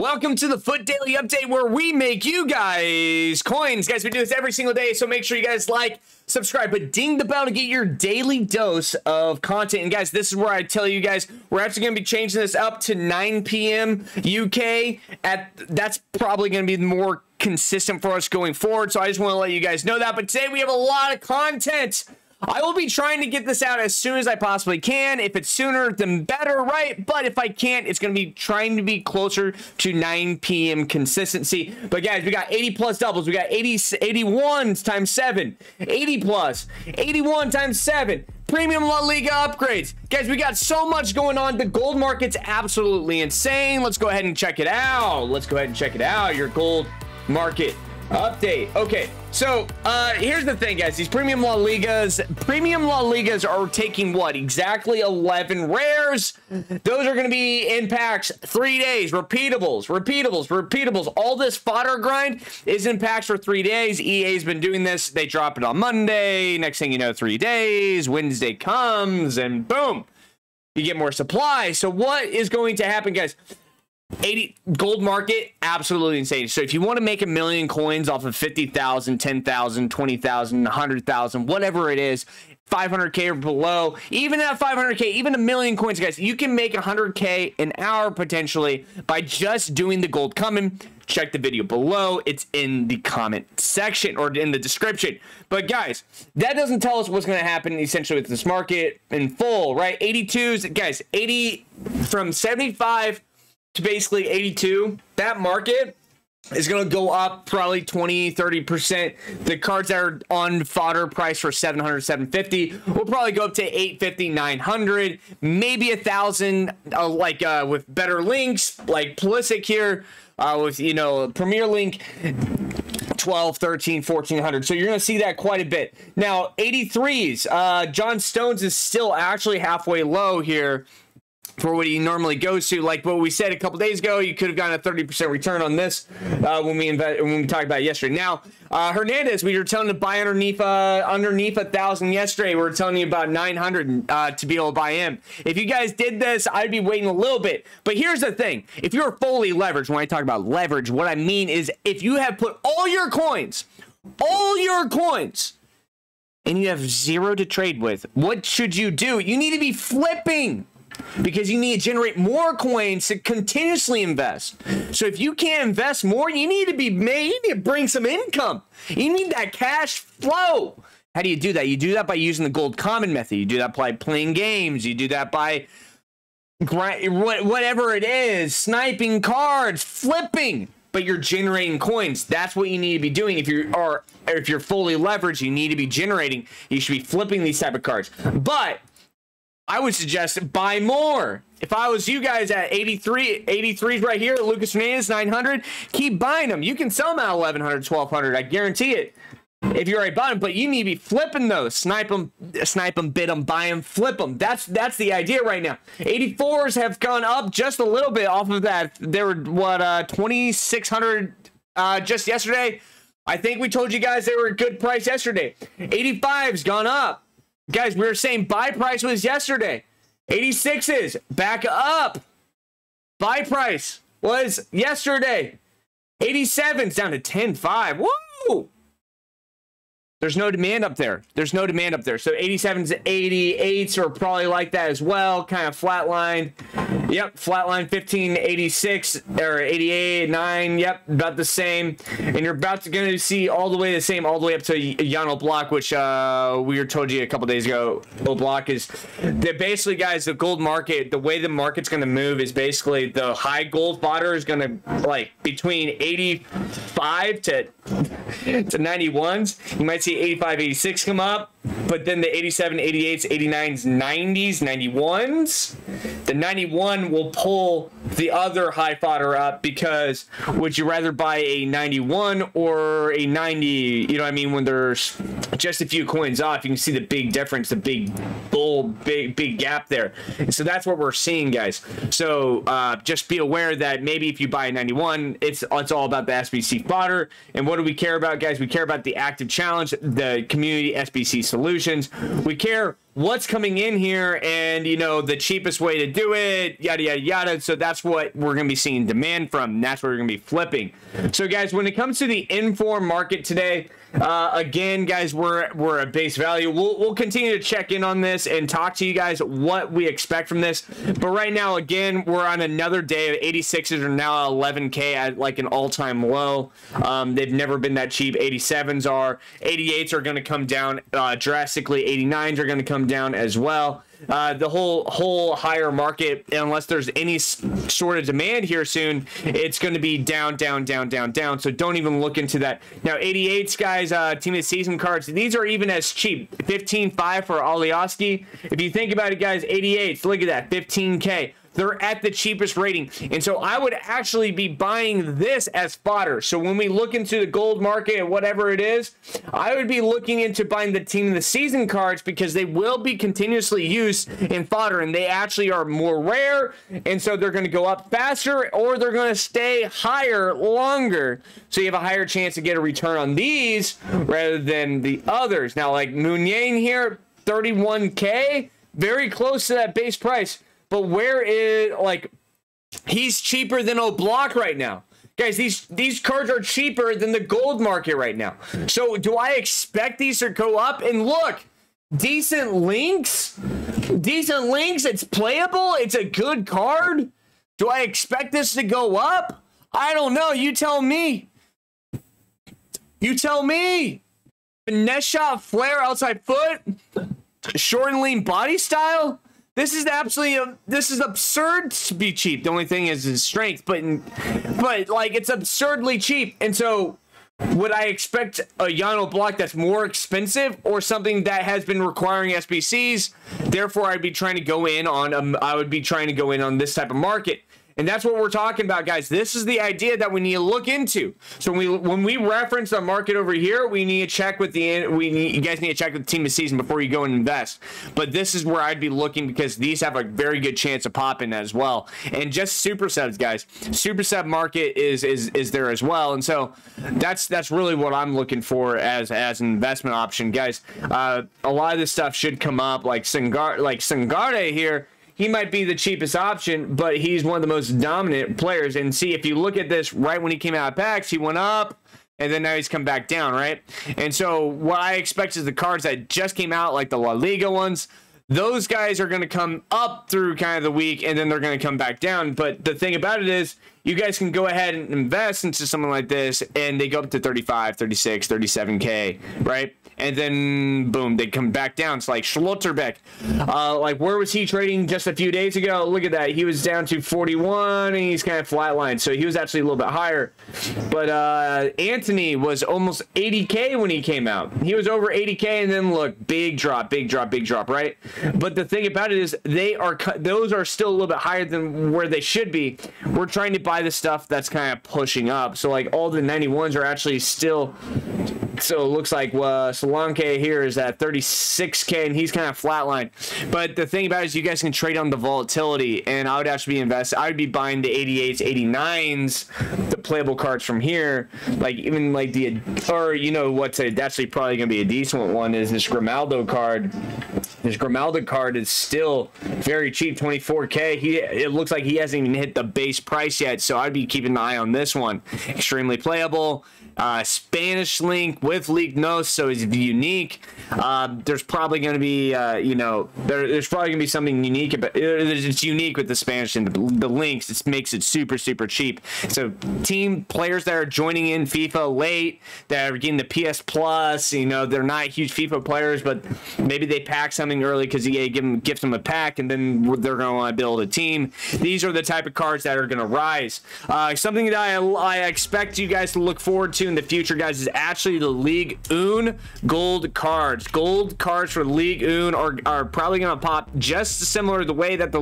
Welcome to the FUT Daily Update, where we make you guys coins. Guys, we do this every single day, so make sure you guys like, subscribe, but ding the bell to get your daily dose of content. And guys, this is where I tell you guys, we're actually going to be changing this up to 9 p.m. UK. That's probably going to be more consistent for us going forward, so I just want to let you guys know that. But today we have a lot of content. I will be trying to get this out as soon as I possibly can. If it's sooner, then better, right? But if I can't, it's going to be trying to be closer to 9 p.m. consistency. But guys, we got 80 plus doubles. We got 81 times 7. 80 plus. 81 times 7. Premium La Liga upgrades. Guys, we got so much going on. The gold market's absolutely insane. Let's go ahead and check it out. Let's go ahead and check it out. Your gold market update. Okay, so here's the thing, guys. These premium La Ligas are taking what exactly 11 rares. Those are going to be impacts 3 days, repeatables. All this fodder grind is impacts for 3 days. EA's been doing this. They drop it on Monday, next thing you know, 3 days, Wednesday comes and boom, you get more supply. So what is going to happen, guys? 80 gold market, absolutely insane. So if you want to make 1 million coins off of 50,000, 10,000, 20,000, 100,000, whatever it is, 500k or below, even at 500k, even 1 million coins, guys, you can make 100k an hour potentially by just doing the gold coming. Check the video below. It's in the comment section or in the description. But guys, that doesn't tell us what's going to happen essentially with this market in full, right? 82s, guys, 80 from 75 to basically 82, that market is going to go up probably 20-30%. The cards that are on fodder price for 700-750 will probably go up to 850-900, maybe 1,000, with better links like Pulisic here, with, you know, Premier Link, 12, 13, 1400. So you're gonna see that quite a bit. Now 83s, John Stones is still actually halfway low here for what he normally goes to. Like what we said a couple days ago, you could have gotten a 30% return on this when we talked about it yesterday. Now Hernandez, we were telling you to buy underneath 1,000 yesterday. We were telling you about 900 to be able to buy him. If you guys did this, I'd be waiting a little bit. But here's the thing: if you're fully leveraged, when I talk about leverage, what I mean is if you have put all your coins, and you have zero to trade with, what should you do? You need to be flipping, because you need to generate more coins to continuously invest. So if you can't invest more, you need to bring some income. You need that cash flow. How do you do that? You do that by using the gold common method. You do that by playing games. You do that by whatever it is, sniping cards, flipping. But you're generating coins. That's what you need to be doing. If you're fully leveraged, you need to be generating. You should be flipping these type of cards. But I would suggest buy more. If I was you guys at 83s right here, Lucas Hernandez, 900, keep buying them. You can sell them at 1,100, 1,200. I guarantee it. If you're already buying them, but you need to be flipping those. Snipe them, bid them, buy them, flip them. That's the idea right now. 84s have gone up just a little bit off of that. They were, 2,600 just yesterday. I think we told you guys they were a good price yesterday. 85's gone up. Guys, we were saying buy price was yesterday. 86s, back up. Buy price was yesterday. 87s down to 10.5. Woo! There's no demand up there. There's no demand up there. So 87s, 88s are probably like that as well. Kind of flatlined. Yep, flatline 15, 86 or 88, 9. Yep, about the same. And you're about to going to see all the way the same, all the way up to Jan Oblak, which we were told you a couple days ago. Oblak is basically, guys, the gold market. The way the market's going to move is basically the high gold fodder is going to like between 85 to 91s. You might see 85, 86 come up, but then the 87, 88s, 89s, 90s, 91s. The 91 will pull the other high fodder up, because would you rather buy a 91 or a 90? You know what I mean? When there's just a few coins off, you can see the big difference, the big gap there. And so that's what we're seeing, guys. So just be aware that maybe if you buy a 91, it's all about the SBC fodder. And what do we care about, guys? We care about the active challenge, the community SBC solutions. We care what's coming in here and, you know, the cheapest way to do it, yada, yada, yada. So that's what we're going to be seeing demand from. And that's what we're going to be flipping. So, guys, when it comes to the inform market today, again, guys, we're at base value. We'll continue to check in on this and talk to you guys what we expect from this. But right now, again, we're on another day of 86s are now at 11K at like an all-time low. They've never been that cheap. 87s are. 88s are going to come down drastically. 89s are going to come down as well. The whole higher market, unless there's any sort of demand here soon, it's going to be down, down, down, down, down. So don't even look into that. Now, 88s, guys, team of the season cards, these are even as cheap. 15.5 for Olioski. If you think about it, guys, 88s, look at that, 15K. They're at the cheapest rating. And so I would actually be buying this as fodder. So when we look into the gold market and whatever it is, I would be looking into buying the team of the season cards because they will be continuously used in fodder. And they actually are more rare. And so they're going to go up faster or they're going to stay higher longer. So you have a higher chance to get a return on these rather than the others. Now, like Mounier here, 31K, very close to that base price. But where is, like, he's cheaper than O'Block right now. Guys, these cards are cheaper than the gold market right now. So do I expect these to go up? And look, decent links. Decent links. It's playable. It's a good card. Do I expect this to go up? I don't know. You tell me. You tell me. Finesse shot, flare, outside foot. Short and lean body style. This is absolutely, this is absurd to be cheap. The only thing is his strength, but like it's absurdly cheap. And so would I expect a Jan O'Block that's more expensive or something that has been requiring SBCs? Therefore, I'd be trying to go in on, I would be trying to go in on this type of market. And that's what we're talking about, guys. This is the idea that we need to look into. So when we reference the market over here, we need to check with the you guys need to check with the team of season before you go and invest. But this is where I'd be looking because these have a very good chance of popping as well. And just super subs, guys. Super sub market is there as well. And so that's really what I'm looking for as an investment option, guys. A lot of this stuff should come up, like Sangarde here. He might be the cheapest option, but he's one of the most dominant players. And see, if you look at this, right when he came out of PAX, he went up, and then now he's come back down, right? And so what I expect is the cards that just came out, like the La Liga ones, those guys are going to come up through kind of the week, and then they're going to come back down. But the thing about it is, you guys can go ahead and invest into something like this, and they go up to 35, 36, 37K, right? And then, boom, they come back down. It's like Schlotterbeck. Like, where was he trading just a few days ago? Look at that. He was down to 41, and he's kind of flatlined. So he was actually a little bit higher. But Anthony was almost 80K when he came out. He was over 80K, and then, look, big drop, big drop, big drop, right? But the thing about it is those are still a little bit higher than where they should be. We're trying to buy the stuff that's kind of pushing up. So, like, all the 91s are actually still... So it looks like Solanke here is at 36K, and he's kind of flatlined. But the thing about it is you guys can trade on the volatility, and I would actually be invested. I would be buying the 88s, 89s, the playable cards from here. Like even like the, or you know what's actually probably going to be a decent one is this Grimaldo card. This Grimaldo card is still very cheap, 24K. It looks like he hasn't even hit the base price yet, so I'd be keeping an eye on this one. Extremely playable. Spanish link with leak notes, so it's unique. There's probably going to be, you know, there's probably going to be something unique about it. It's unique with the Spanish and the links. It makes it super, super cheap. So team players that are joining in FIFA late, that are getting the PS Plus, you know, they're not huge FIFA players, but maybe they pack something early because EA gives them a pack, and then they're going to want to build a team. These are the type of cards that are going to rise. Something that I expect you guys to look forward to in the future, guys, is actually the Ligue 1 gold cards. Gold cards for Ligue 1 are probably going to pop just similar to the way that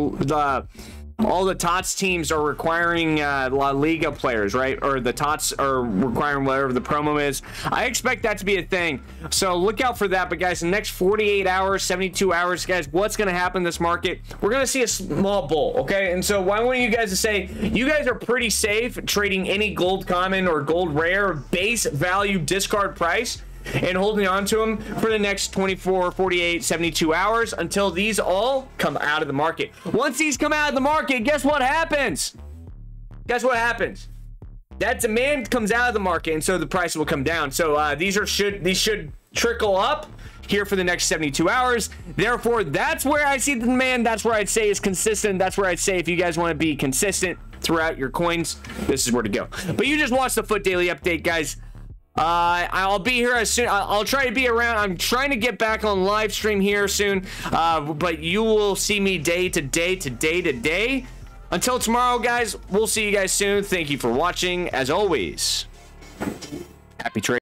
all the TOTS teams are requiring La Liga players, right? Or the TOTS are requiring whatever the promo is. I expect that to be a thing. So look out for that. But, guys, the next 48 hours, 72 hours, guys, what's going to happen in this market? We're going to see a small bull, okay? And so why wouldn't you guys say, you guys are pretty safe trading any gold common or gold rare base value discard price. and holding on to them for the next 24, 48, 72 hours until these all come out of the market. Once these come out of the market, guess what happens? Guess what happens? That demand comes out of the market, and so the price will come down. So these should trickle up here for the next 72 hours. Therefore, that's where I see the demand. That's where I'd say is consistent. That's where I'd say if you guys want to be consistent throughout your coins, this is where to go. But you just watched the FUT daily update, guys. I'll be here as soon. I'll try to be around. I'm trying to get back on live stream here soon, but you will see me day to day to day to day. Until tomorrow, guys, we'll see you guys soon. Thank you for watching. As always, happy trading.